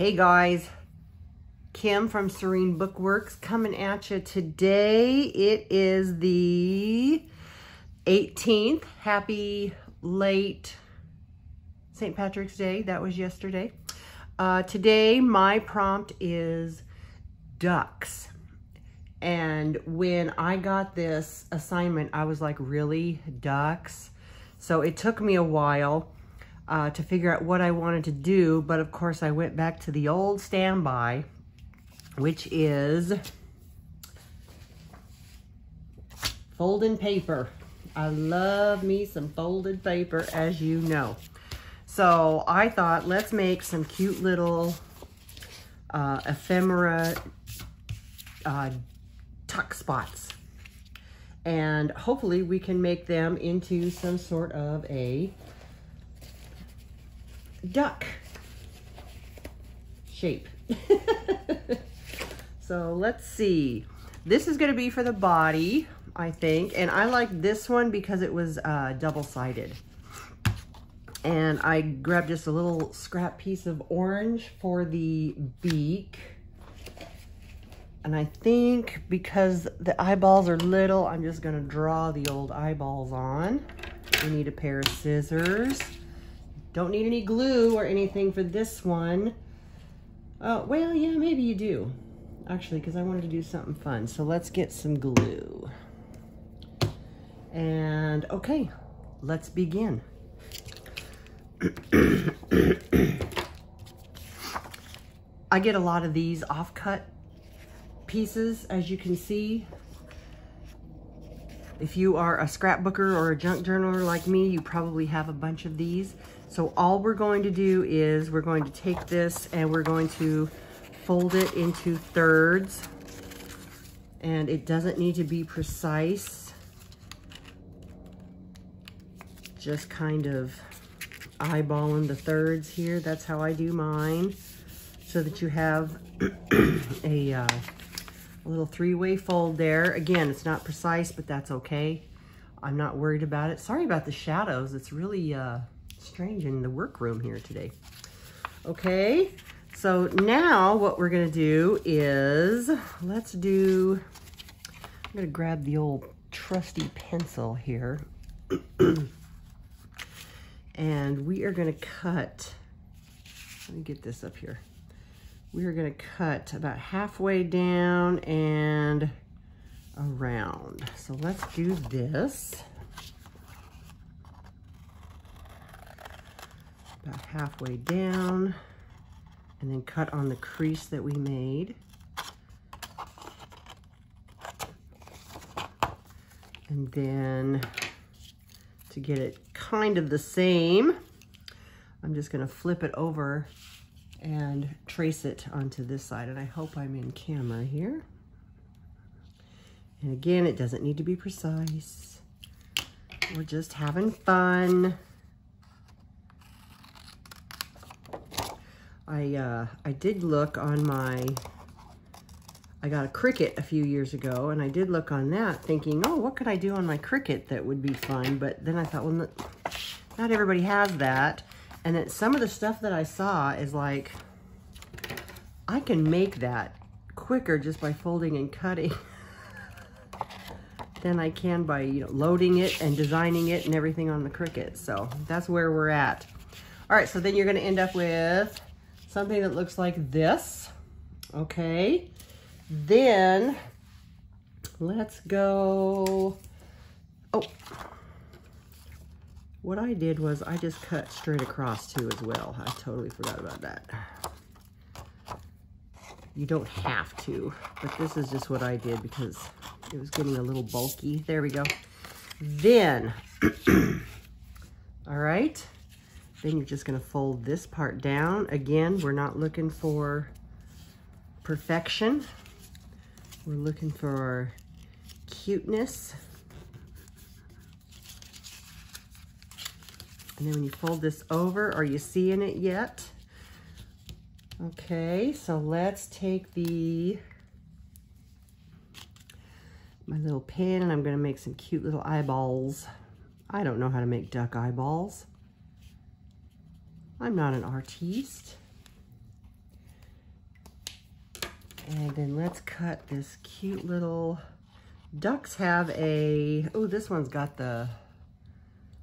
Hey guys, Kim from Serene Bookworks coming at you today. It is the 18th. Happy late St. Patrick's Day. That was yesterday. Today my prompt is ducks. And when I got this assignment, I was like, really? Ducks? So it took me a while to figure out what I wanted to do, but of course I went back to the old standby, which is folding paper. I love me some folded paper, as you know. So I thought, let's make some cute little ephemera tuck spots, and hopefully we can make them into some sort of a duck shape. So let's see. This is going to be for the body, I think, and I like this one because it was double-sided. And I grabbed just a little scrap piece of orange for the beak. And I think because the eyeballs are little, I'm just going to draw the old eyeballs on. We need a pair of scissors. Don't need any glue or anything for this one. Well, yeah, maybe you do. Actually, because I wanted to do something fun. So let's get some glue. And okay, let's begin. I get a lot of these offcut pieces, as you can see. If you are a scrapbooker or a junk journaler like me, you probably have a bunch of these. So all we're going to do is we're going to take this and we're going to fold it into thirds. And it doesn't need to be precise. Just kind of eyeballing the thirds here. That's how I do mine, so that you have a little three-way fold there. Again, it's not precise, but that's okay. I'm not worried about it. Sorry about the shadows. It's really strange in the workroom here today. Okay, so now what we're gonna do is, I'm gonna grab the old trusty pencil here. And we are gonna cut, let me get this up here. We are going to cut about halfway down and around. So let's do this. About halfway down and then cut on the crease that we made. And then to get it kind of the same, I'm just going to flip it over and trace it onto this side. And I hope I'm in camera here. And again, it doesn't need to be precise. We're just having fun. I did look on my, I got a Cricut a few years ago, and I did look on that thinking, oh, what could I do on my Cricut that would be fun? But then I thought, well, not everybody has that. And then some of the stuff that I saw is like, I can make that quicker just by folding and cutting than I can by, you know, loading it and designing it and everything on the Cricut. So that's where we're at. All right, so then you're gonna end up with something that looks like this. Okay, then let's go, oh. What I did was I just cut straight across too as well. I totally forgot about that. You don't have to, but this is just what I did because it was getting a little bulky. There we go. Then, all right, then you're just gonna fold this part down. Again, we're not looking for perfection. We're looking for cuteness. And then when you fold this over, are you seeing it yet? Okay, so let's take my little pen, and I'm gonna make some cute little eyeballs. I don't know how to make duck eyeballs. I'm not an artiste. And then let's cut this cute little, ducks have a, oh, this one's got the,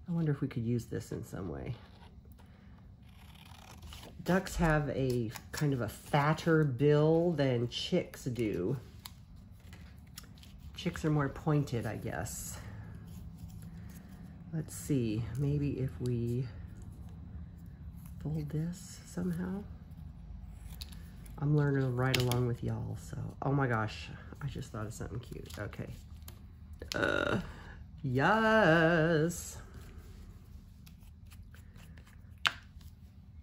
I wonder if we could use this in some way. Ducks have a kind of a fatter bill than chicks do. Chicks are more pointed, I guess. Let's see, maybe if we fold this somehow. I'm learning right along with y'all, so. Oh my gosh, I just thought of something cute. Okay. Yes!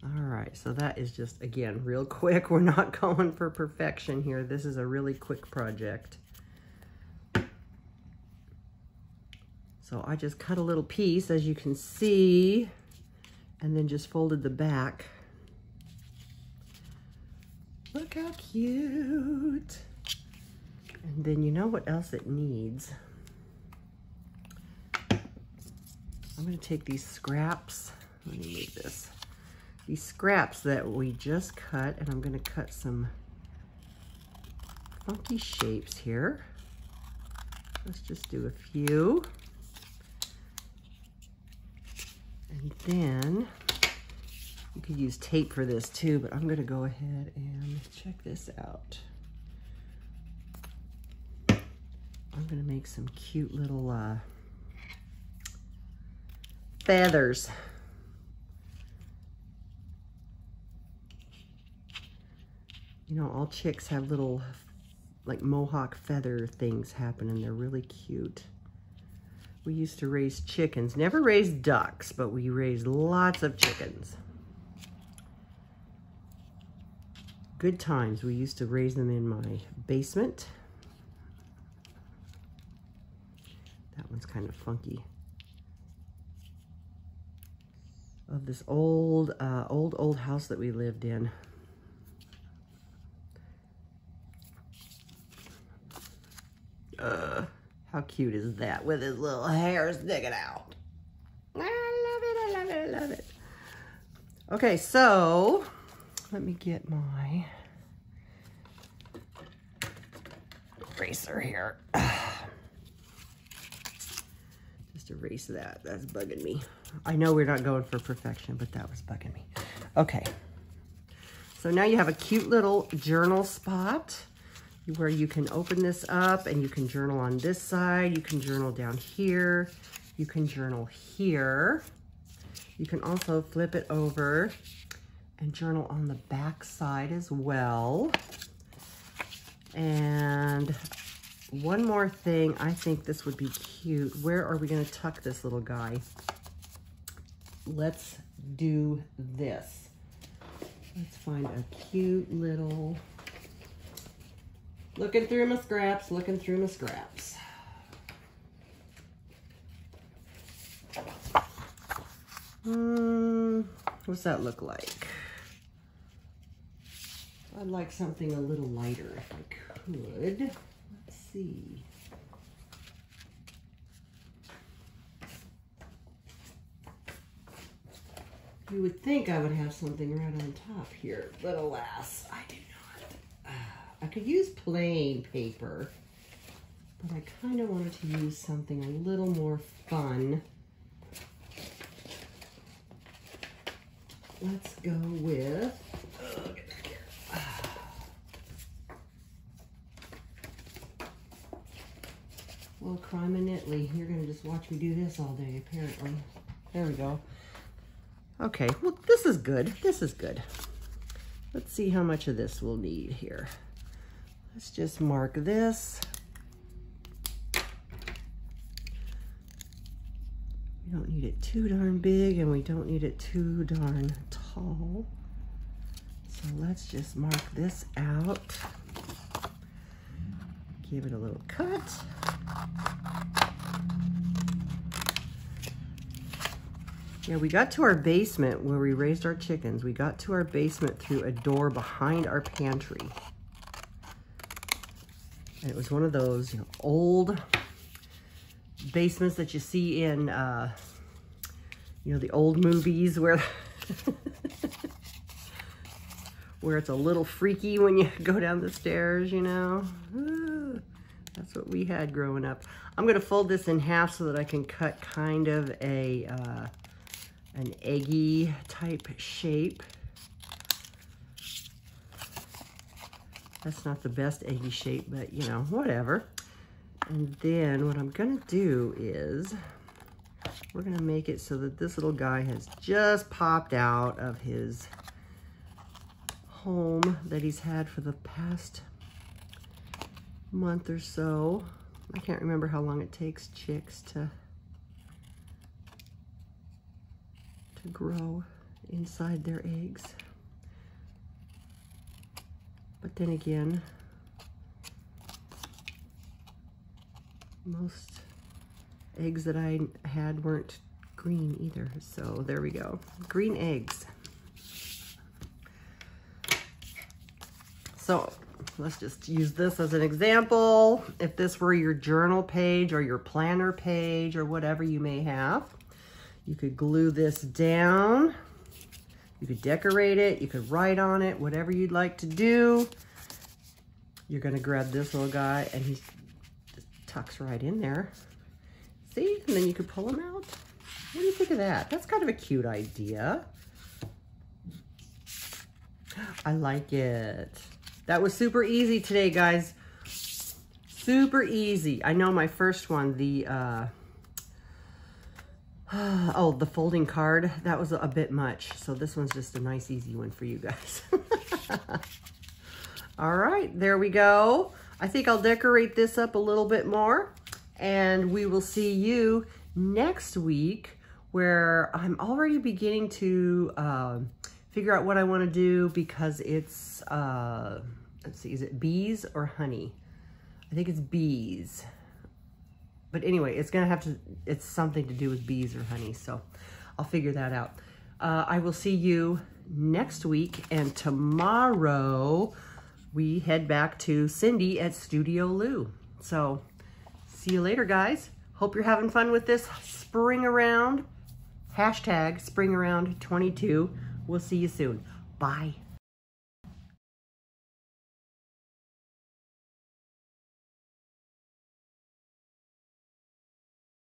All right, so that is just, again, real quick. We're not going for perfection here. This is a really quick project. So I just cut a little piece, as you can see, and then just folded the back. Look how cute. And then you know what else it needs? I'm gonna take these scraps, let me move this. These scraps that we just cut, and I'm gonna cut some funky shapes here. Let's just do a few. And then, you could use tape for this too, but I'm gonna go ahead and check this out. I'm gonna make some cute little feathers. You know, all chicks have little like mohawk feather things happening. They're really cute. We used to raise chickens, never raised ducks, but we raised lots of chickens. Good times. We used to raise them in my basement. That one's kind of funky. Of this old, old house that we lived in. How cute is that with his little hair sticking out? I love it, I love it, I love it. Okay, so let me get my eraser here. Just erase that, that's bugging me. I know we're not going for perfection, but that was bugging me. Okay, so now you have a cute little journal spot where you can open this up and you can journal on this side, you can journal down here, you can journal here. You can also flip it over and journal on the back side as well. And one more thing, I think this would be cute. Where are we gonna tuck this little guy? Let's do this. Let's find a cute little, looking through my scraps, looking through my scraps. What's that look like? I'd like something a little lighter if I could. Let's see. You would think I would have something right on top here, but alas, I do not. I could use plain paper, but I kind of wanted to use something a little more fun. Let's go with, oh, get back here. Well, crime and Italy, you're gonna just watch me do this all day, apparently. There we go. Okay, well, this is good, this is good. Let's see how much of this we'll need here. Let's just mark this. We don't need it too darn big and we don't need it too darn tall. So let's just mark this out. Give it a little cut. Yeah, we got to our basement where we raised our chickens. We got to our basement through a door behind our pantry. It was one of those, you know, old basements that you see in, you know, the old movies where where it's a little freaky when you go down the stairs, you know. Ooh, that's what we had growing up. I'm gonna fold this in half so that I can cut kind of a an eggy type shape. That's not the best eggy shape, but you know, whatever. And then what I'm gonna do is we're gonna make it so that this little guy has just popped out of his home that he's had for the past month or so. I can't remember how long it takes chicks to grow inside their eggs. But then again, most eggs that I had weren't green either. So there we go, green eggs. So let's just use this as an example. If this were your journal page or your planner page or whatever you may have, you could glue this down. You could decorate it, you could write on it, whatever you'd like to do. You're gonna grab this little guy and he just tucks right in there. See, and then you could pull him out. What do you think of that? That's kind of a cute idea. I like it. That was super easy today, guys. Super easy. I know my first one, the folding card, that was a bit much. So this one's just a nice, easy one for you guys. All right, there we go. I think I'll decorate this up a little bit more, and we will see you next week, where I'm already beginning to figure out what I want to do, because it's, let's see, is it bees or honey? I think it's bees. But anyway, it's gonna have to, it's something to do with bees or honey, so I'll figure that out. I will see you next week, and tomorrow we head back to Cindy at Studiolou. So see you later, guys. Hope you're having fun with this spring around. #springaround22. We'll see you soon. Bye.